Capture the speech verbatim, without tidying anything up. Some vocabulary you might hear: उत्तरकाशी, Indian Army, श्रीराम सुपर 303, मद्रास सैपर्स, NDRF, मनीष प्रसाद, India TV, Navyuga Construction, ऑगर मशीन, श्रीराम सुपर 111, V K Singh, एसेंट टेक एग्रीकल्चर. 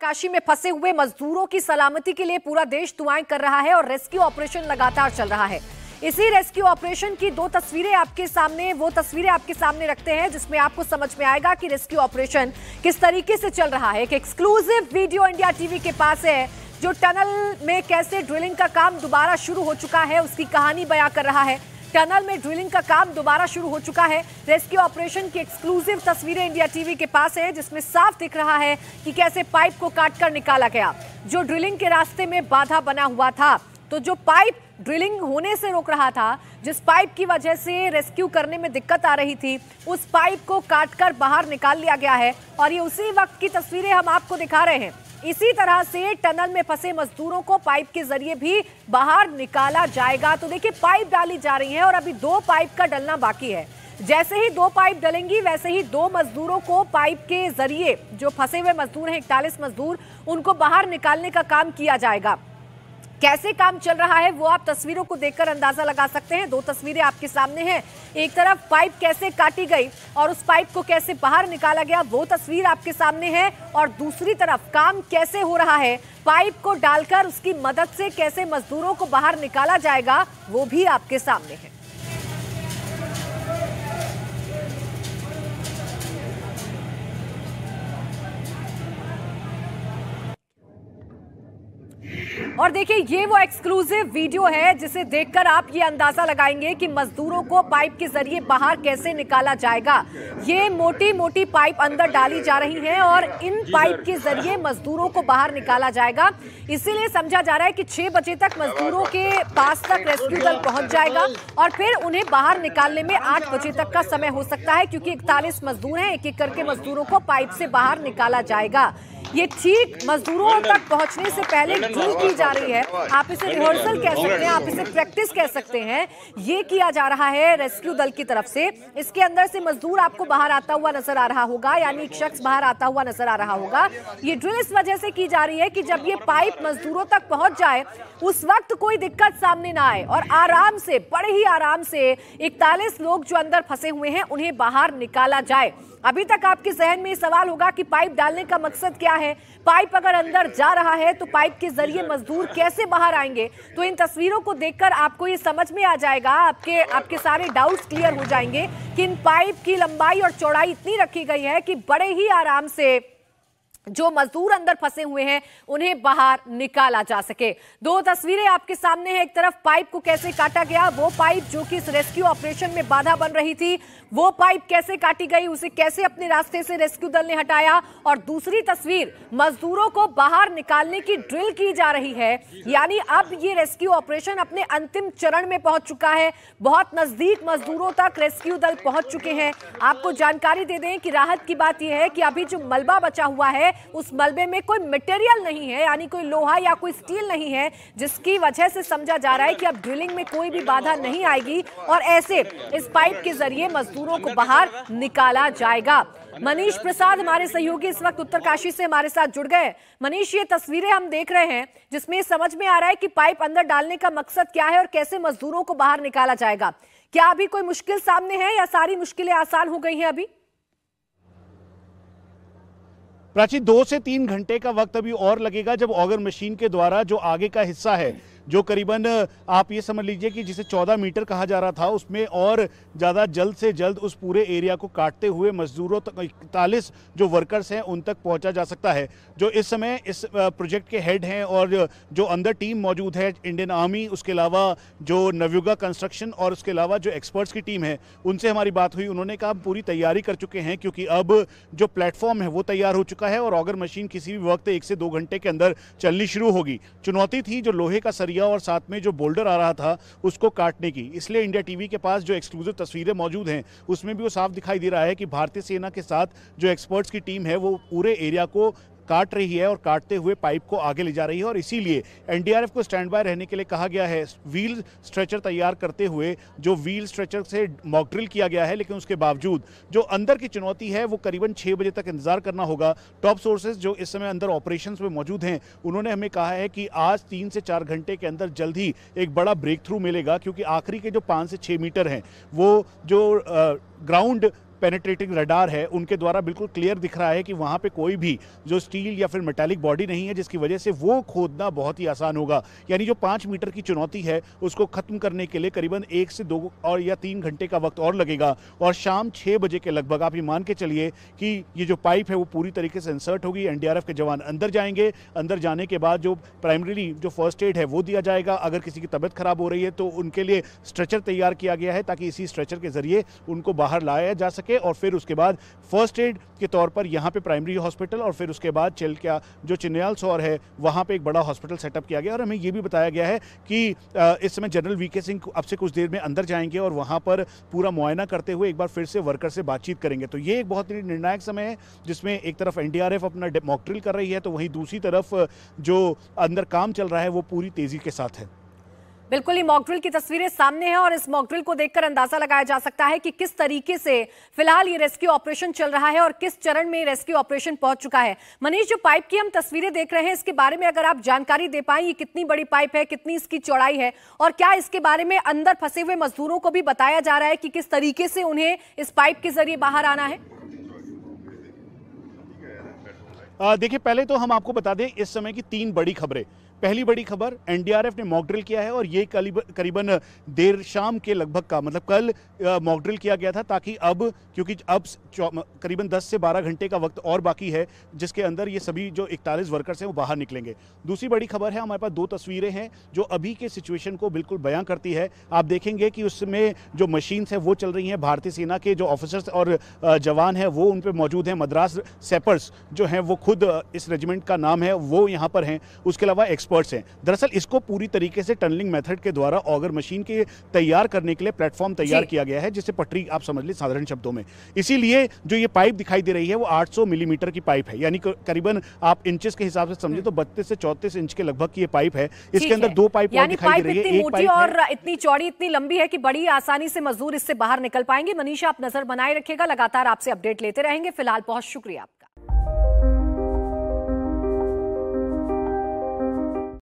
उत्तरकाशी में फंसे हुए मजदूरों की सलामती के लिए पूरा देश दुआएं कर रहा है और रेस्क्यू ऑपरेशन लगातार चल रहा है। इसी रेस्क्यू ऑपरेशन की दो तस्वीरें आपके सामने वो तस्वीरें आपके सामने रखते हैं जिसमें आपको समझ में आएगा कि रेस्क्यू ऑपरेशन किस तरीके से चल रहा है। एक एक्सक्लूसिव वीडियो इंडिया टीवी के पास है जो टनल में कैसे ड्रिलिंग का काम दोबारा शुरू हो चुका है उसकी कहानी बयां कर रहा है। टनल में ड्रिलिंग का काम दोबारा शुरू हो चुका है। रेस्क्यू ऑपरेशन की एक्सक्लूसिव तस्वीरें इंडिया टीवी के पास है जिसमें साफ दिख रहा है कि कैसे पाइप को काटकर निकाला गया जो ड्रिलिंग के रास्ते में बाधा बना हुआ था। तो जो पाइप ड्रिलिंग होने से रोक रहा था, जिस पाइप की वजह से रेस्क्यू करने में दिक्कत आ रही थी, उस पाइप को काटकर बाहर निकाल लिया गया है और ये उसी वक्त की तस्वीरें हम आपको दिखा रहे हैं। इसी तरह से टनल में फंसे मजदूरों को पाइप के जरिए भी बाहर निकाला जाएगा। तो देखिए पाइप डाली जा रही है और अभी दो पाइप का डलना बाकी है। जैसे ही दो पाइप डलेंगी वैसे ही दो मजदूरों को पाइप के जरिए, जो फंसे हुए मजदूर हैं इकतालीस मजदूर, उनको बाहर निकालने का काम किया जाएगा। कैसे काम चल रहा है वो आप तस्वीरों को देखकर अंदाजा लगा सकते हैं। दो तस्वीरें आपके सामने हैं, एक तरफ पाइप कैसे काटी गई और उस पाइप को कैसे बाहर निकाला गया वो तस्वीर आपके सामने है, और दूसरी तरफ काम कैसे हो रहा है, पाइप को डालकर उसकी मदद से कैसे मजदूरों को बाहर निकाला जाएगा वो भी आपके सामने है। और देखिए ये वो एक्सक्लूसिव वीडियो है जिसे देखकर आप ये अंदाजा लगाएंगे कि मजदूरों को पाइप के जरिए बाहर कैसे निकाला जाएगा। ये मोटी मोटी पाइप अंदर डाली जा रही हैं और इन पाइप के जरिए मजदूरों को बाहर निकाला जाएगा। इसीलिए समझा जा रहा है कि छह बजे तक मजदूरों के पास तक रेस्क्यू दल पहुंच जाएगा और फिर उन्हें बाहर निकालने में आठ बजे तक का समय हो सकता है, क्योंकि इकतालीस मजदूर हैं। एक एक करके मजदूरों को पाइप से बाहर निकाला जाएगा। ये ठीक मजदूरों तक पहुंचने से पहले ड्रिल की जा रही है। आप इसे रिहर्सल कह सकते हैं, आप इसे प्रैक्टिस कह सकते हैं। ये किया जा रहा है रेस्क्यू दल की तरफ से। इसके अंदर से मजदूर आपको बाहर आता हुआ नजर आ रहा होगा, यानी एक शख्स बाहर आता हुआ नजर आ रहा होगा। ये ड्रिल इस वजह से की जा रही है कि जब ये पाइप मजदूरों तक पहुंच जाए उस वक्त कोई दिक्कत सामने ना आए और आराम से, बड़े ही आराम से इकतालीस लोग जो अंदर फंसे हुए हैं उन्हें बाहर निकाला जाए। अभी तक आपके जहन में सवाल होगा कि पाइप डालने का मकसद क्या है, पाइप अगर अंदर जा रहा है तो पाइप के जरिए मजदूर कैसे बाहर आएंगे। तो इन तस्वीरों को देखकर आपको ये समझ में आ जाएगा, आपके आपके सारे डाउट्स क्लियर हो जाएंगे कि इन पाइप की लंबाई और चौड़ाई इतनी रखी गई है कि बड़े ही आराम से जो मजदूर अंदर फंसे हुए हैं उन्हें बाहर निकाला जा सके। दो तस्वीरें आपके सामने हैं, एक तरफ पाइप को कैसे काटा गया, वो पाइप जो कि इस रेस्क्यू ऑपरेशन में बाधा बन रही थी, वो पाइप कैसे काटी गई, उसे कैसे अपने रास्ते से रेस्क्यू दल ने हटाया, और दूसरी तस्वीर मजदूरों को बाहर निकालने की ड्रिल की जा रही है। यानी अब ये रेस्क्यू ऑपरेशन अपने अंतिम चरण में पहुंच चुका है। बहुत नजदीक मजदूरों तक रेस्क्यू दल पहुंच चुके हैं। आपको जानकारी दे दें कि राहत की बात यह है कि अभी जो मलबा बचा हुआ है उस मलबे में कोई मटेरियल नहीं है, यानी कोई लोहा या कोई स्टील नहीं है, जिसकी वजह से समझा जा रहा है कि अब ड्रिलिंग में कोई भी बाधा नहीं आएगी और ऐसे इस पाइप के जरिए मजदूरों को बाहर निकाला जाएगा। मनीष प्रसाद हमारे सहयोगी इस वक्त उत्तरकाशी से हमारे साथ जुड़ गए। मनीष, ये तस्वीरें हम देख रहे हैं जिसमें समझ में आ रहा है कि पाइप अंदर डालने का मकसद क्या है और कैसे मजदूरों को बाहर निकाला जाएगा। क्या अभी कोई मुश्किल सामने है या सारी मुश्किलें आसान हो गई हैं अभी? प्राची, दो से तीन घंटे का वक्त अभी और लगेगा जब ऑगर मशीन के द्वारा जो आगे का हिस्सा है, जो करीबन आप ये समझ लीजिए कि जिसे चौदह मीटर कहा जा रहा था, उसमें और ज़्यादा जल्द से जल्द उस पूरे एरिया को काटते हुए मजदूरों तक, इकतालीस जो वर्कर्स हैं उन तक पहुंचा जा सकता है। जो इस समय इस प्रोजेक्ट के हेड हैं और जो अंदर टीम मौजूद है इंडियन आर्मी, उसके अलावा जो नवयुगा कंस्ट्रक्शन और उसके अलावा जो एक्सपर्ट्स की टीम है उनसे हमारी बात हुई। उन्होंने कहा हम पूरी तैयारी कर चुके हैं, क्योंकि अब जो प्लेटफॉर्म है वो तैयार हो चुका है और ऑगर मशीन किसी भी वक्त एक से दो घंटे के अंदर चलनी शुरू होगी। चुनौती थी जो लोहे का सरिया और साथ में जो बोल्डर आ रहा था उसको काटने की, इसलिए इंडिया टीवी के पास जो एक्सक्लूसिव तस्वीरें मौजूद हैं उसमें भी वो साफ दिखाई दे रहा है कि भारतीय सेना के साथ जो एक्सपर्ट्स की टीम है वो पूरे एरिया को काट रही है और काटते हुए पाइप को आगे ले जा रही है। और इसीलिए एनडीआरएफ को स्टैंड बाय रहने के लिए कहा गया है। व्हील स्ट्रेचर तैयार करते हुए जो व्हील स्ट्रेचर से मॉक ड्रिल किया गया है, लेकिन उसके बावजूद जो अंदर की चुनौती है वो करीबन छः बजे तक इंतजार करना होगा। टॉप सोर्सेज जो इस समय अंदर ऑपरेशन में मौजूद हैं उन्होंने हमें कहा है कि आज तीन से चार घंटे के अंदर जल्द ही एक बड़ा ब्रेक थ्रू मिलेगा, क्योंकि आखिरी के जो पाँच से छः मीटर हैं वो जो ग्राउंड पेनिट्रेटिंग रडार है उनके द्वारा बिल्कुल क्लियर दिख रहा है कि वहाँ पे कोई भी जो स्टील या फिर मेटालिक बॉडी नहीं है, जिसकी वजह से वो खोदना बहुत ही आसान होगा। यानी जो पाँच मीटर की चुनौती है उसको ख़त्म करने के लिए करीबन एक से दो और या तीन घंटे का वक्त और लगेगा और शाम छः बजे के लगभग आप ये मान के चलिए कि ये जो पाइप है वो पूरी तरीके से इंसर्ट होगी। एनडीआरएफ के जवान अंदर जाएंगे, अंदर जाने के बाद जो प्राइमरीली जो फर्स्ट एड है वो दिया जाएगा। अगर किसी की तबीयत खराब हो रही है तो उनके लिए स्ट्रेचर तैयार किया गया है ताकि इसी स्ट्रेचर के जरिए उनको बाहर लाया जा सके और फिर उसके बाद फर्स्ट एड के तौर पर यहाँ पे प्राइमरी हॉस्पिटल और फिर उसके बाद चल क्या जो चिन्याल सौर है वहाँ पे एक बड़ा हॉस्पिटल सेटअप किया गया। और हमें ये भी बताया गया है कि इस समय जनरल वी के सिंह अब से कुछ देर में अंदर जाएंगे और वहाँ पर पूरा मुआयना करते हुए एक बार फिर से वर्कर से बातचीत करेंगे। तो ये एक बहुत ही निर्णायक समय है जिसमें एक तरफ एनडीआरएफ अपना मॉक ड्रिल कर रही है तो वहीं दूसरी तरफ जो अंदर काम चल रहा है वो पूरी तेजी के साथ है। बिल्कुल ही मॉक ड्रिल की तस्वीरें सामने हैं और इस मॉक ड्रिल को देखकर अंदाजा लगाया जा सकता है कि किस तरीके से फिलहाल ये रेस्क्यू ऑपरेशन चल रहा है और किस चरण में रेस्क्यू ऑपरेशन पहुंच चुका है। मनीष, जो पाइप की हम तस्वीरें देख रहे हैं इसके बारे में अगर आप जानकारी दे पाए, ये कितनी बड़ी पाइप है, कितनी इसकी चौड़ाई है और क्या इसके बारे में अंदर फंसे हुए मजदूरों को भी बताया जा रहा है कि किस तरीके से उन्हें इस पाइप के जरिए बाहर आना है? देखिए, पहले तो हम आपको बता दें इस समय की तीन बड़ी खबरें। पहली बड़ी खबर, एनडीआरएफ ने मॉक ड्रिल किया है और ये करीबन देर शाम के लगभग का मतलब कल मॉक ड्रिल किया गया था ताकि अब क्योंकि अब करीबन दस से बारह घंटे का वक्त और बाकी है जिसके अंदर ये सभी जो इकतालीस वर्कर्स हैं वो बाहर निकलेंगे। दूसरी बड़ी खबर है, हमारे पास दो तस्वीरें हैं जो अभी के सिचुएशन को बिल्कुल बयां करती है। आप देखेंगे कि उसमें जो मशीन्स हैं वो चल रही हैं, भारतीय सेना के जो ऑफिसर्स और जवान हैं वो उन पर मौजूद हैं। मद्रास सैपर्स जो हैं वो खुद इस रेजिमेंट का नाम है वो यहाँ पर हैं, उसके अलावा एक्सपर्ट्स हैं। दरअसल इसको पूरी तरीके से टनलिंग मेथड के द्वारा ऑगर मशीन के तैयार करने के लिए प्लेटफॉर्म तैयार किया गया है जिसे पटरी आप समझ लें साधारण शब्दों में। इसीलिए जो ये पाइप दिखाई दे रही है वो आठ सौ मिलीमीटर की पाइप है, यानी करीबन आप इंचेस के हिसाब से समझे तो बत्तीस से चौतीस इंच के लगभग की ये पाइप है। इसके अंदर दो पाइप दिखाई दे रही है और इतनी चौड़ी इतनी लंबी है कि बड़ी आसानी से मजदूर इससे बाहर निकल पाएंगे। मनीषा, आप नजर बनाए रखिएगा, लगातार आपसे अपडेट लेते रहेंगे। फिलहाल बहुत शुक्रिया।